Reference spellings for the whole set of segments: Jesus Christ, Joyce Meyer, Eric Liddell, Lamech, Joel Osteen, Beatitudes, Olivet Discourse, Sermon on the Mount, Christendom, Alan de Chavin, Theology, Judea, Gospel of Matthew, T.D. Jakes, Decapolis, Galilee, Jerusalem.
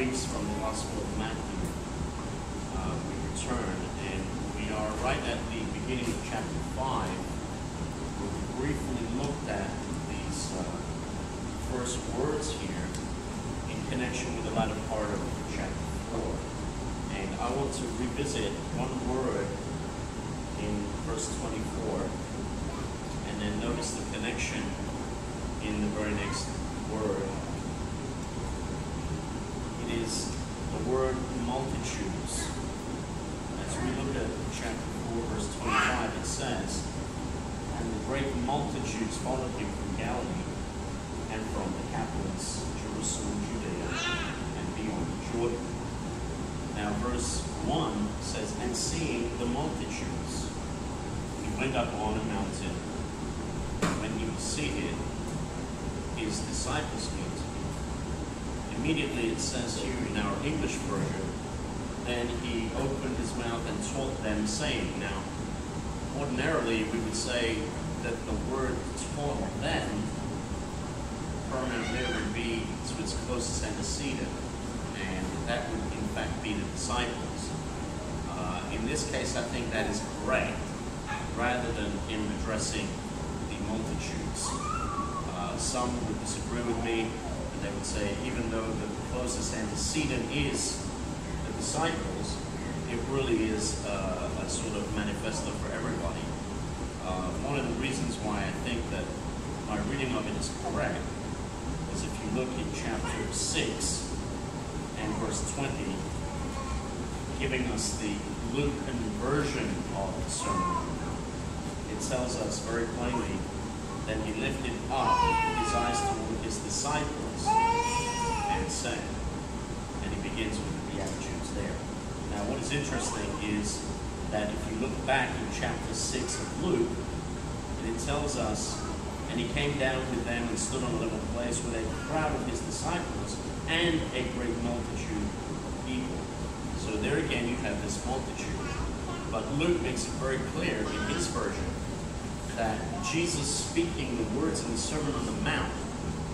2 weeks from the Gospel of Matthew, we return, and we are right at the beginning of chapter 5, where we briefly looked at these first words here in connection with the latter part of chapter 4. And I want to revisit one word in verse 24, and then notice the connection in the very next word. It is the word multitudes. As we look at chapter 4, verse 25, it says, "And the great multitudes followed him from Galilee, and from Decapolis, Jerusalem, Judea, and beyond Jordan." Now verse 1 says, "And seeing the multitudes, he went up on a mountain. When he was seated, his disciples meet him." Immediately it says here in our English version, "Then he opened his mouth and taught them, saying." Now, ordinarily we would say that the word "taught them" permanently would be to its closest antecedent, and that would in fact be the disciples. In this case, I think that is correct, rather than him addressing the multitudes. Some would disagree with me, and they would say, even though the closest antecedent is the disciples, it really is a sort of manifesto for everybody. One of the reasons why I think that my reading of it is correct is if you look in chapter 6 and verse 20, giving us the Lukean version of the sermon. It tells us very plainly, "Then he lifted up his eyes toward his disciples and said," and he begins with the Beatitudes there. Now what is interesting is that if you look back in chapter 6 of Luke, and it tells us, "And he came down with them and stood on a level place with a crowd of his disciples and a great multitude of people." So there again you have this multitude. But Luke makes it very clear in his version that Jesus speaking the words in the Sermon on the Mount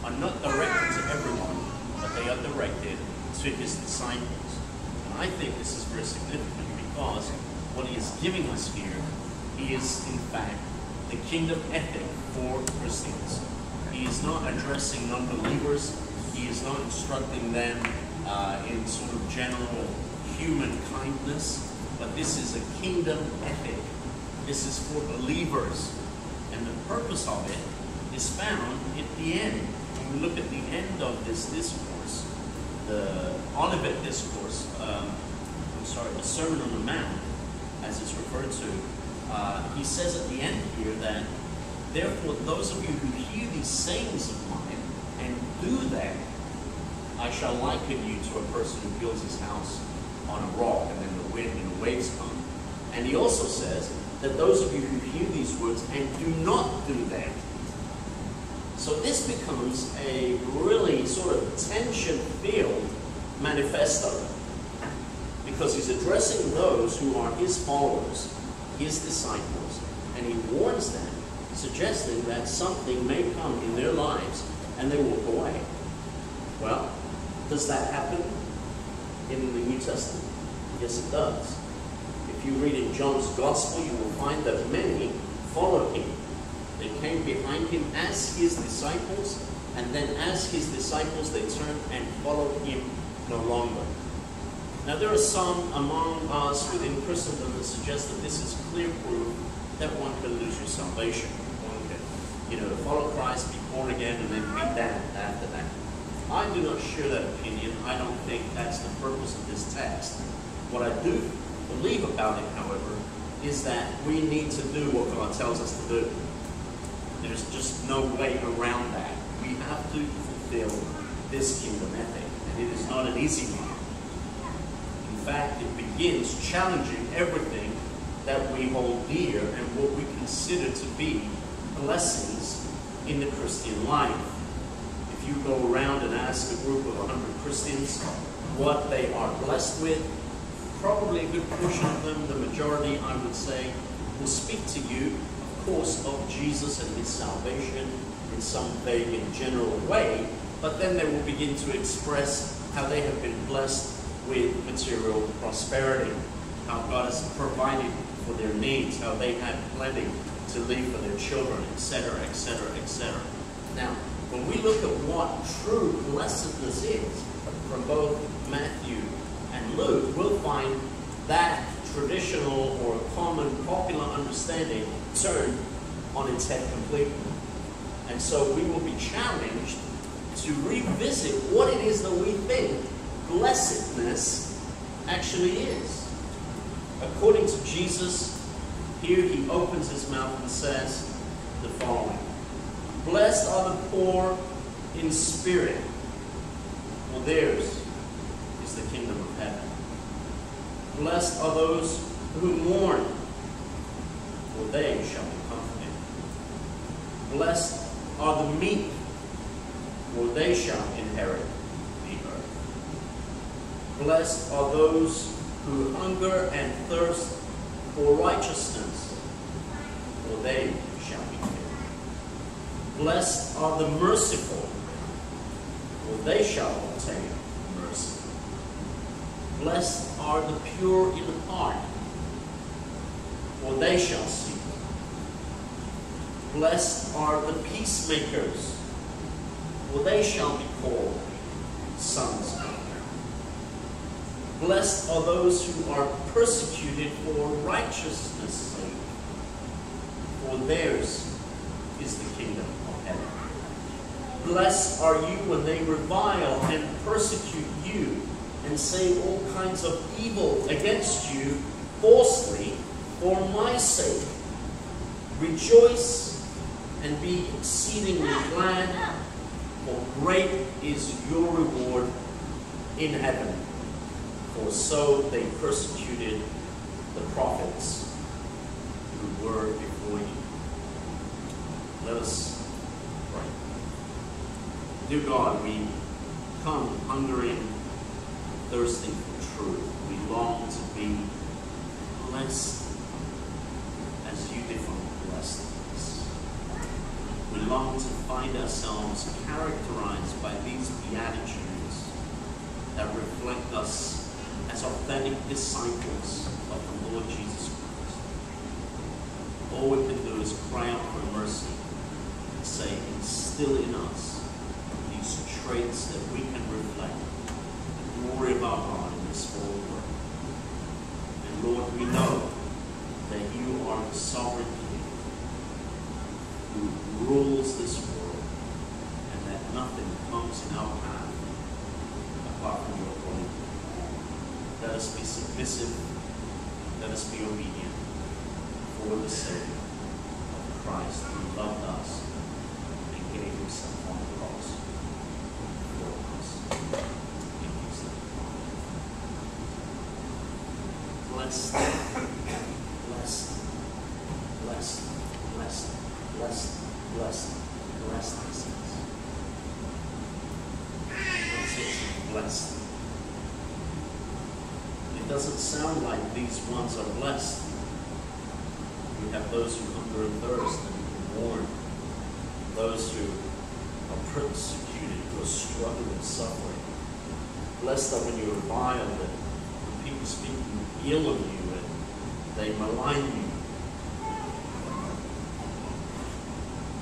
are not directed to everyone, but they are directed to his disciples. And I think this is very significant because what he is giving us here, he is in fact the kingdom ethic for Christians. He is not addressing non-believers, he is not instructing them in sort of general human kindness, but this is a kingdom ethic. This is for believers. And the purpose of it is found at the end. When we look at the end of this discourse, the Olivet Discourse, the Sermon on the Mount, as it's referred to, he says at the end here that, "Therefore, those of you who hear these sayings of mine and do them, I shall liken you to a person who builds his house on a rock," and then the wind and the waves come. And he also says that those of you who hear these words and do not do them. So this becomes a really sort of tension-filled manifesto, because he's addressing those who are his followers, his disciples, and he warns them, suggesting that something may come in their lives and they walk away. Well, does that happen in the New Testament? Yes, it does. You read in John's Gospel, you will find that many followed him. They came behind him as his disciples, and then as his disciples they turned and followed him no longer. Now there are some among us within Christendom that suggest that this is clear proof that one can lose your salvation. One can, follow Christ, be born again, and then be damned after that. I do not share that opinion. I don't think that's the purpose of this text. What I do believe about it, however, is that we need to do what God tells us to do. There's just no way around that. We have to fulfill this kingdom ethic, and it is not an easy one. In fact, it begins challenging everything that we hold dear and what we consider to be blessings in the Christian life. If you go around and ask a group of 100 Christians what they are blessed with, probably a good portion of them, the majority, I would say, will speak to you, of course, of Jesus and his salvation in some vague and general way, but then they will begin to express how they have been blessed with material prosperity, how God has provided for their needs, how they had plenty to leave for their children, etc., etc., etc. Now, when we look at what true blessedness is from both Matthew and Luke, we'll find that traditional or common popular understanding turned on its head completely. And so we will be challenged to revisit what it is that we think blessedness actually is. According to Jesus, here he opens his mouth and says the following: "Blessed are the poor in spirit, for theirs is the kingdom of heaven. Blessed are those who mourn, for they shall be comforted. Blessed are the meek, for they shall inherit the earth. Blessed are those who hunger and thirst for righteousness, for they shall be filled. Blessed are the merciful, for they shall obtain mercy. Blessed are the pure in heart, for they shall see God. Blessed are the peacemakers, for they shall be called sons of God. Blessed are those who are persecuted for righteousness' sake, for theirs is the kingdom of heaven. Blessed are you when they revile and persecute you, and say all kinds of evil against you falsely for my sake. Rejoice and be exceedingly glad, for great is your reward in heaven. For so they persecuted the prophets who were before you." Let us pray. Dear God, we come hungering, thirsting for truth. We long to be blessed as you define blessedness. We long to find ourselves characterized by these Beatitudes that reflect us as authentic disciples of the Lord Jesus Christ. All we can do is cry out for mercy and say, instill in us these traits that we can reflect glory of our God in this whole world. And Lord, we know that you are the sovereign King who rules this world, and that nothing comes in our path apart from your glory. Let us be submissive, let us be obedient for the sake of Christ who loved us and gave himself on the cross for us. Blessed, blessed, blessed, blessed, blessed, blessed, blessed, blessed. It doesn't sound like these ones are blessed. We have those who hunger and thirst and mourn, those who are persecuted, who are struggling and suffering. Blessed are when you revile and people speak ill of you and they malign you.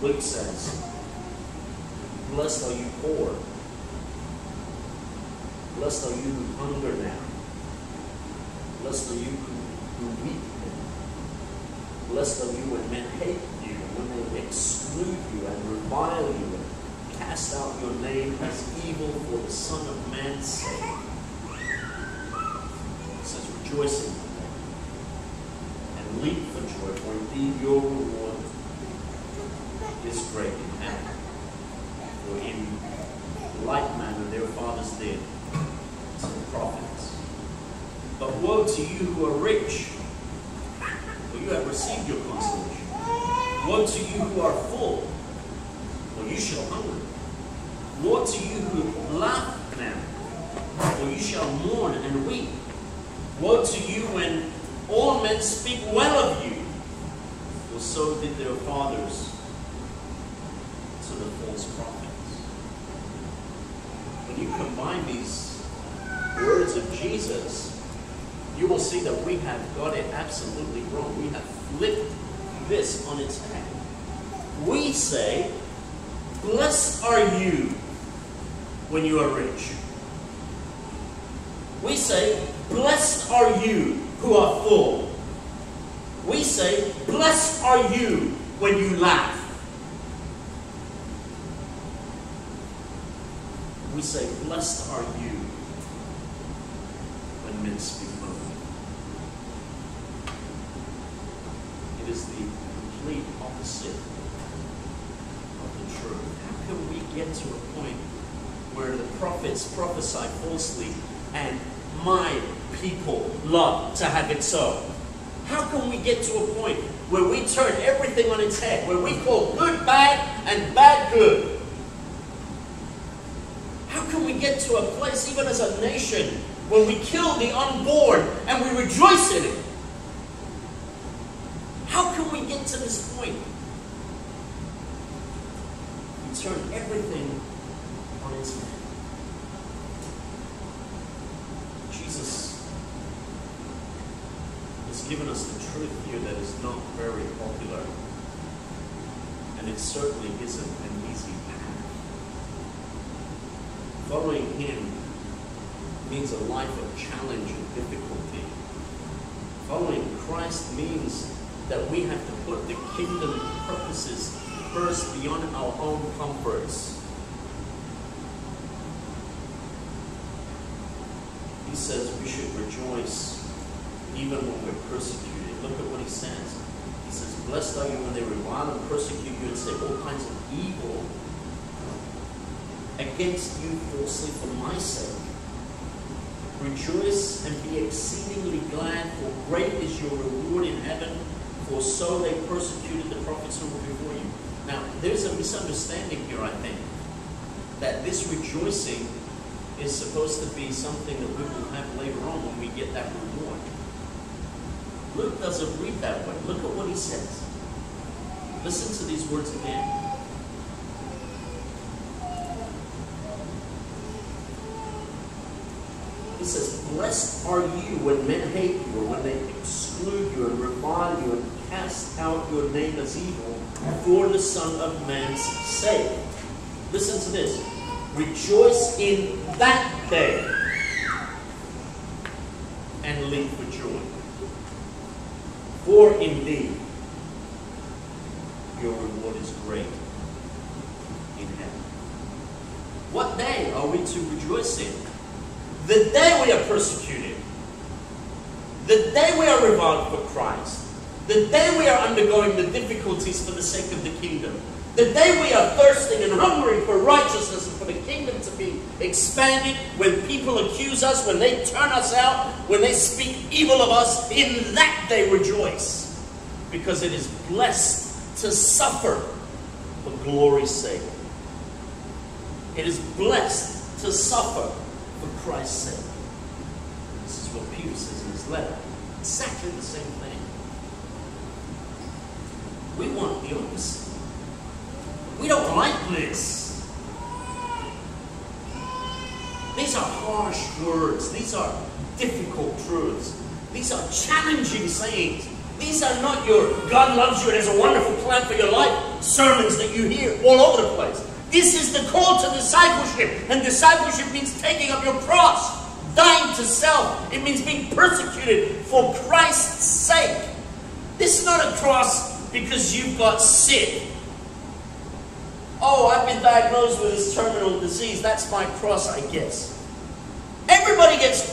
Luke says, "Blessed are you poor. Blessed are you who hunger now. Blessed are you who weep now. Blessed are you when men hate you, when they exclude you and revile you and cast out your name as evil for the Son of Man's sake." Rejoice in them and leap for joy, for indeed your reward is great in heaven. For in like manner their fathers did to the prophets. But woe to you who are rich, for you have received your consolation. Woe to you who are full, for you shall hunger. Woe to you who laugh now, for you shall mourn and weep. Woe to you when all men speak well of you, for so did their fathers to the false prophets. When you combine these words of Jesus, you will see that we have got it absolutely wrong. We have flipped this on its head. We say, blessed are you when you are rich. We say, blessed are you who are full. We say, blessed are you when you laugh. We say, blessed are you when men speak lowly. It is the complete opposite of the truth. How can we get to a point where the prophets prophesy falsely and my people love to have it so? How can we get to a point where we turn everything on its head, where we call good bad and bad good? How can we get to a place, even as a nation, where we kill the unborn and we rejoice in it? How can we get to this point? We turn everything on its head. Given us the truth here that is not very popular, and it certainly isn't an easy path. Following him means a life of challenge and difficulty. Following Christ means that we have to put the kingdom purposes first beyond our own comforts. He says we should rejoice even when we're persecuted. Look at what he says. He says, blessed are you when they revile and persecute you and say all kinds of evil against you falsely for my sake. Rejoice and be exceedingly glad, for great is your reward in heaven, for so they persecuted the prophets who were before you. Now, there's a misunderstanding here, I think, that this rejoicing is supposed to be something that we will have later on when we get that reward. Luke doesn't read that way. Look at what he says. Listen to these words again. He says, blessed are you when men hate you, or when they exclude you and revile you and cast out your name as evil for the Son of Man's sake. Listen to this. Rejoice in that day and live for joy. For indeed, your reward is great in heaven. What day are we to rejoice in? The day we are persecuted. The day we are reviled for Christ. The day we are undergoing the difficulties for the sake of the kingdom. The day we are thirsting and hungry for righteousness and for the kingdom to be expanded, when people accuse us, when they turn us out, when they speak evil of us, in that they rejoice. Because it is blessed to suffer for glory's sake. It is blessed to suffer for Christ's sake. This is what Peter says in his letter. Exactly the same thing. We want the opposite. We don't like this. These are harsh words. These are difficult truths. These are challenging sayings. These are not your God loves you and has a wonderful plan for your life sermons that you hear all over the place. This is the call to discipleship. And discipleship means taking up your cross, dying to self. It means being persecuted for Christ's sake. This is not a cross because you've got sick. Oh, I've been diagnosed with this terminal disease. That's my cross, I guess. Everybody gets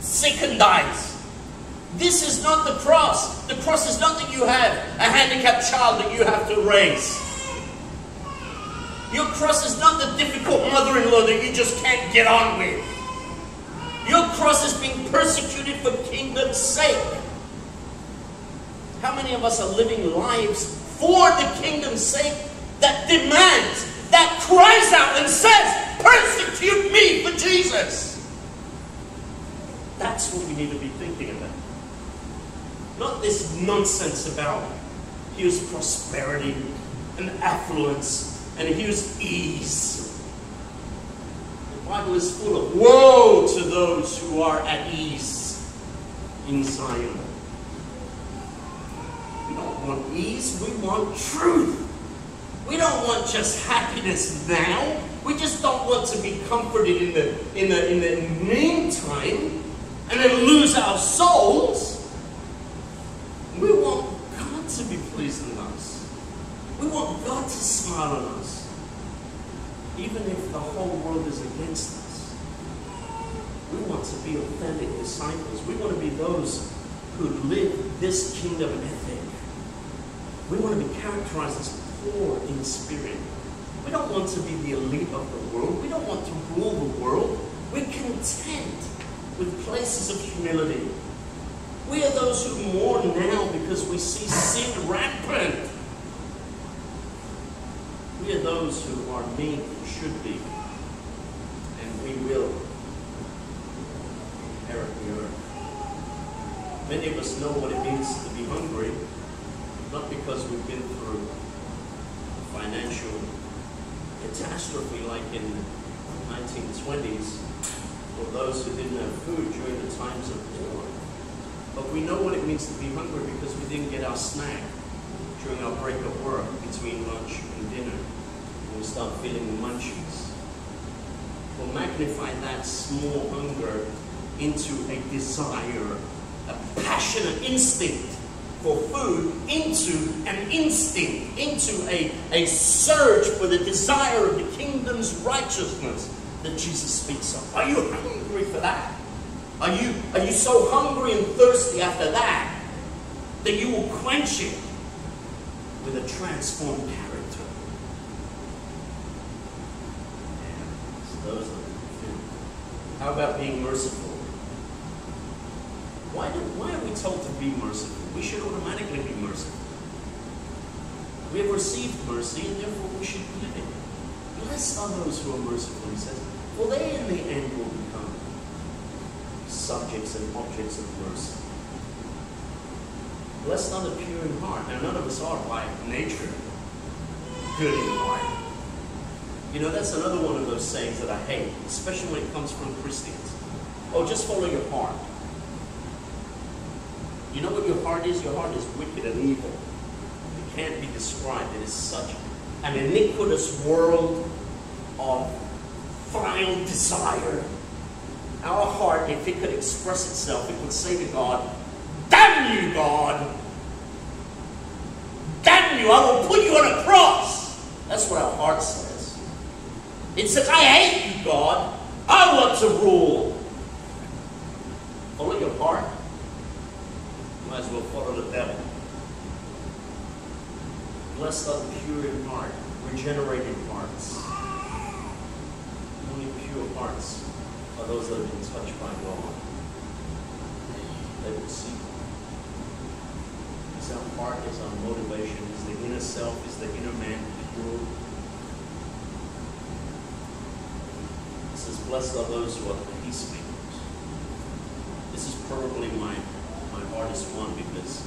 sick and dies. This is not the cross. The cross is not that you have a handicapped child that you have to raise. Your cross is not the difficult mother-in-law that you just can't get on with. Your cross is being persecuted for kingdom's sake. How many of us are living lives for the kingdom's sake that demands, that cries out and says, persecute me for Jesus? That's what we need to be thinking about. Not this nonsense about here's prosperity and affluence and here's ease. Bible is full of woe to those who are at ease in Zion. We don't want ease, we want truth. We don't want just happiness now. We just don't want to be comforted in the meantime and then lose our souls. We want God to be pleased with us. We want God to smile on us, even if the whole world is against us. We want to be authentic disciples. We want to be those who live this kingdom ethic. We want to be characterized as poor in spirit. We don't want to be the elite of the world. We don't want to rule the world. We're content with places of humility. We are those who mourn now because we see sin rampant. We are those who are meek and should be, and we will inherit the earth. Many of us know what it means to be hungry, not because we've been through financial catastrophe like in the 1920s, or those who didn't have food during the times of war. But we know what it means to be hungry because we didn't get our snack during our break of work between lunch and dinner, and we start feeling the munchies. We'll magnify that small hunger into a desire, a passionate instinct for food, into an instinct, into a surge for the desire of the kingdom's righteousness that Jesus speaks of. Are you hungry for that? Are you so hungry and thirsty after that that you will quench it with a transformed character? Yeah, it's those that we do. How about being merciful? Why are we told to be merciful? We should automatically be merciful. We have received mercy, and therefore we should live it. Blessed are those who are merciful, he says, for they in the end will become subjects and objects of mercy. Blessed are the pure in heart. Now, none of us are by nature good in heart. You know, that's another one of those sayings that I hate, especially when it comes from Christians. Oh, just follow your heart. You know what your heart is? Your heart is wicked and evil. It can't be described. It is such an iniquitous world of vile desire. Our heart, if it could express itself, it would say to God, "Damn you, God! Damn you, I will put you on a cross!" That's what our heart says. It says, "I hate you, God. I want to rule." Follow your heart. Might as well follow the devil. Blessed are the pure in heart, regenerated hearts. Only pure hearts are those that have been touched by God. They will see God. Because our heart is our motivation, is the inner self, is the inner man pure. It says, blessed are those who are the peacemakers. This is probably my hardest one because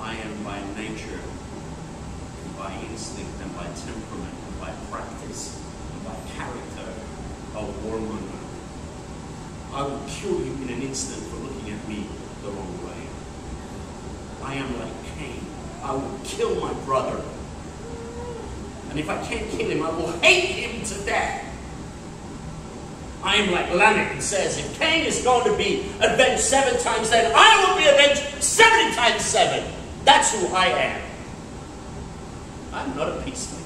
I am by nature, and by instinct, and by temperament, and by practice, and by character, a warmonger. I will kill you in an instant for looking at me the wrong way. I am like Cain. I will kill my brother. And if I can't kill him, I will hate him to death. I am like Lamech, who says, if Cain is going to be avenged 7 times, then I will be avenged 70 times 7. That's who I am. I'm not a peacemaker.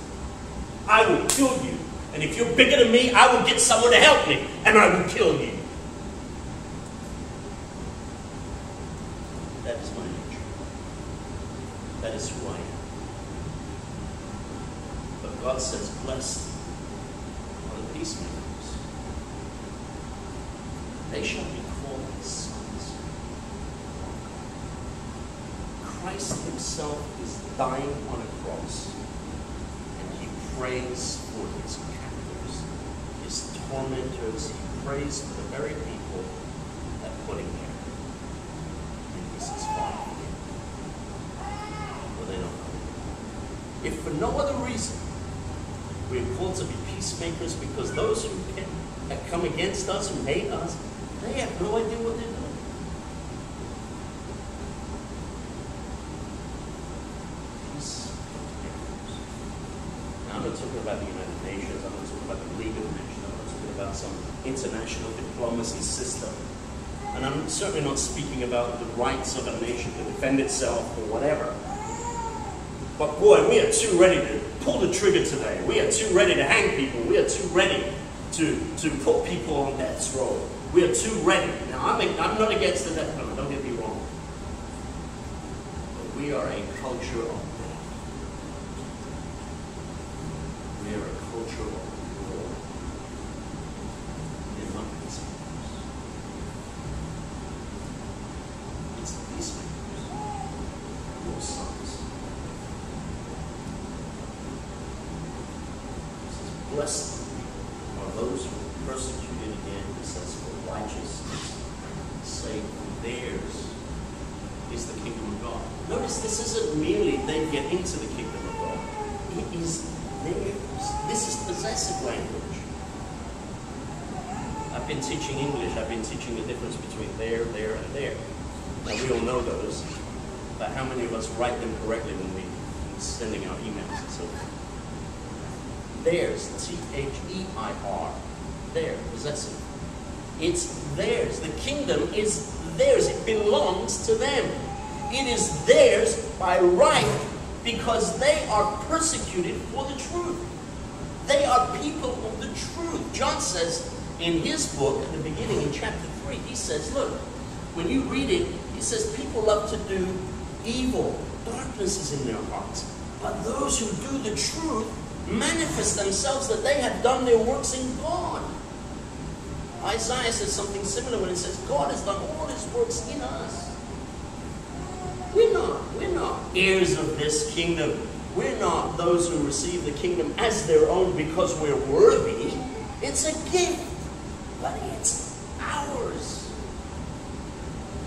I will kill you. And if you're bigger than me, I will get someone to help me, and I will kill you. That is my nature. That is who I am. But God says, blessed are the peacemakers. They shall be called sons of God. Christ himself is dying on a cross, and he prays for his captors, his tormentors. He prays for the very people that put him there. And this is fine for them. Well, they don't know. If for no other reason We are called to be peacemakers because those who have come against us, who hate us, they have no idea what they're doing. Now, I'm not talking about the United Nations, I'm not talking about the legal nation, I'm not talking about some international diplomacy system. And I'm certainly not speaking about the rights of a nation to defend itself or whatever. But boy, we are too ready to pull the trigger today. We are too ready to hang people. We are too ready to put people on death's row. We are too ready. Now, I'm not against the death penalty, don't get me wrong. But we are a culture of death. We are a culture of war. We are not peacemakers. It's peacemakers. Your sons. Blessed are those who are persecuted again, it says, for righteousness' sake, for theirs is the kingdom of God. Notice this isn't merely they get into the kingdom of God. It is theirs. This is possessive language. I've been teaching English. I've been teaching the difference between there, and there. Now, we all know those. But how many of us write them correctly when we're sending out emails and so forth? Theirs, T-H-E-I-R, their, possessive. It's theirs. The kingdom is theirs. It belongs to them. It is theirs by right because they are persecuted for the truth. They are people of the truth. John says in his book, at the beginning, in chapter 3, he says, look, when you read it, he says people love to do evil. Darkness is in their hearts. But those who do the truth manifest themselves that they have done their works in God. Isaiah says something similar when it says, God has done all his works in us. We're not heirs of this kingdom. We're not those who receive the kingdom as their own because we're worthy. It's a gift, but it's ours.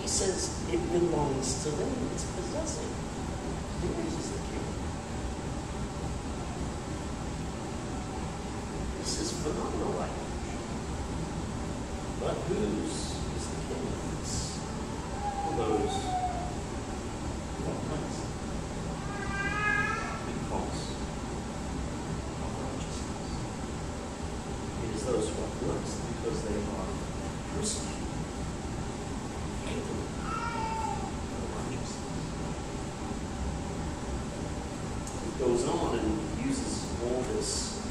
He says it belongs to them. It's possessive. Theirs is the kingdom. This is phenomenal language. But whose is the kingdom? It's for those who are blessed because of righteousness. It is those who are blessed because they are persecuted, hated for righteousness. It goes on and uses all this.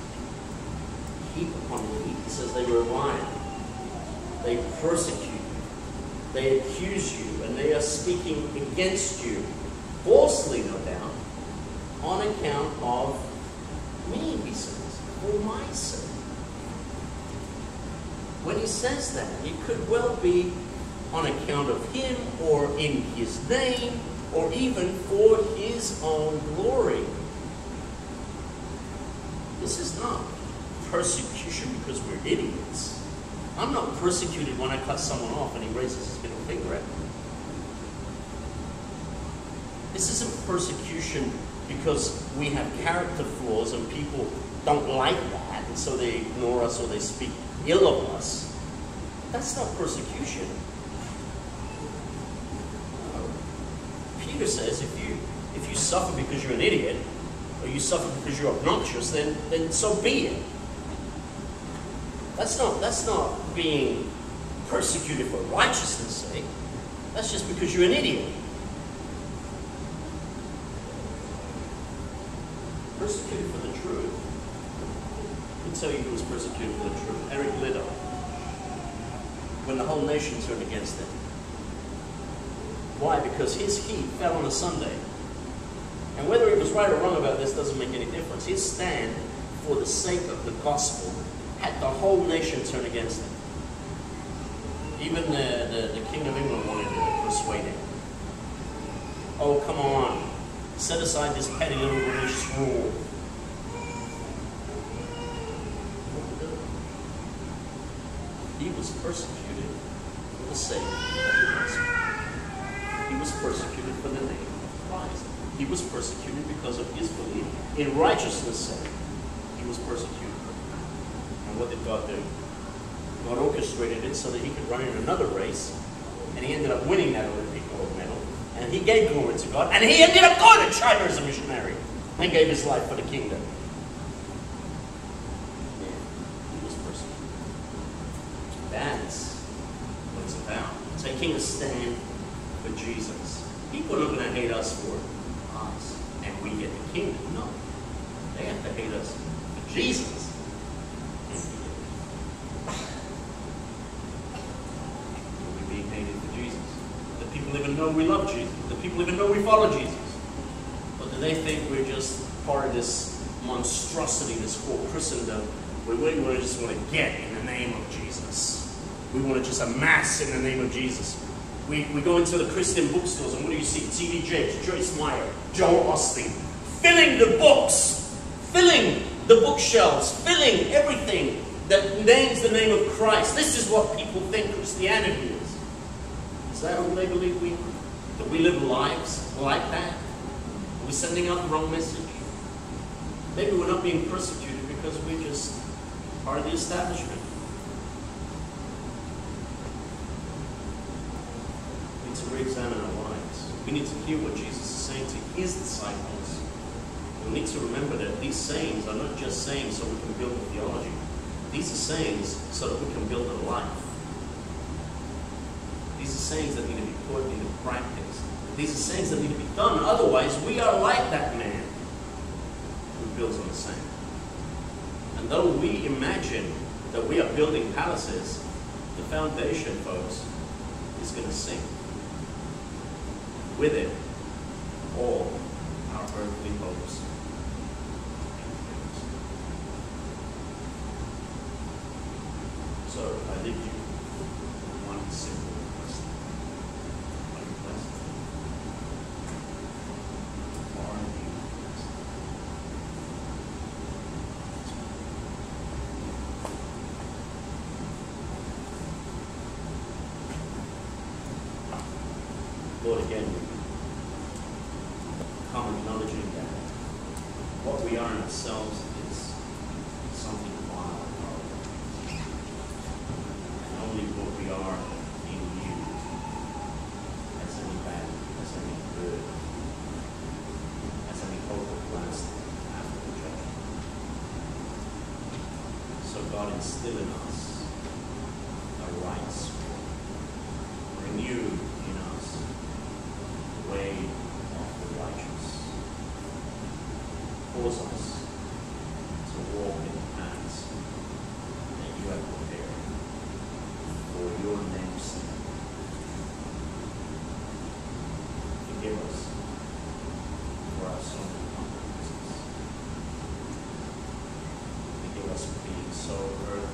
Heap upon heap. He says they revile, they persecute you, they accuse you, and they are speaking against you, falsely no doubt, on account of me, he says, for my sake. When he says that, it could well be on account of him, or in his name, or even for his own glory. This is not persecution because we're idiots. I'm not persecuted when I cut someone off and he raises his middle finger at me. This isn't persecution because we have character flaws and people don't like that and so they ignore us or they speak ill of us. That's not persecution. No. Peter says if you suffer because you're an idiot or you suffer because you're obnoxious, then so be it. That's not being persecuted for righteousness' sake. That's just because you're an idiot. Persecuted for the truth. Let me tell you who was persecuted for the truth. Eric Liddell. When the whole nation turned against him. Why? Because his heat fell on a Sunday. And whether he was right or wrong about this doesn't make any difference. His stand for the sake of the gospel had the whole nation turn against him. Even the King of England wanted to persuade him. Oh, come on. Set aside this petty little religious rule. He was persecuted for the sake of the gospel. He was persecuted for the name of Christ. He was persecuted because of his belief in righteousness' sake. he was persecuted. And what did God do? God orchestrated it so that he could run in another race, and he ended up winning that Olympic gold medal, and he gave glory to God, and he ended up going to China as a missionary, and gave his life for the kingdom. He was persecuted. That's what it's about. Taking a stand for Jesus. People are going to hate us for us, and we get the kingdom. No. They have to hate us for Jesus. Know we love Jesus. The people even know we follow Jesus. But do they think we're just part of this monstrosity that's called Christendom, where we want to just get in the name of Jesus? We want to just amass in the name of Jesus. We go into the Christian bookstores, and what do you see? T.D. Jakes, Joyce Meyer, Joel Osteen, filling the books, filling the bookshelves, filling everything that names the name of Christ. This is what people think Christianity is. Is that what they believe that we live lives like that? Are we sending out the wrong message? Maybe we're not being persecuted because we're just part of the establishment. We need to re-examine our lives. We need to hear what Jesus is saying to his disciples. We need to remember that these sayings are not just sayings so we can build a theology. These are sayings so that we can build a life. These are sayings that need to be put into practice. These are sayings that need to be done. Otherwise, we are like that man who builds on the sand. And though we imagine that we are building palaces, the foundation, folks, is going to sink. With it, all our earthly hopes. So, I leave you one simple. Lord, again, come acknowledging that what we are in ourselves is something wild and horrible, and only what we are in you has any value, has any good, has any hope of lasting after the judgment. So God, instill in us a right spirit, renew in us way of the righteous. Cause us to walk in the paths that you have prepared for your name's sake. Forgive us for our so many compromises. Forgive us for being so earthly.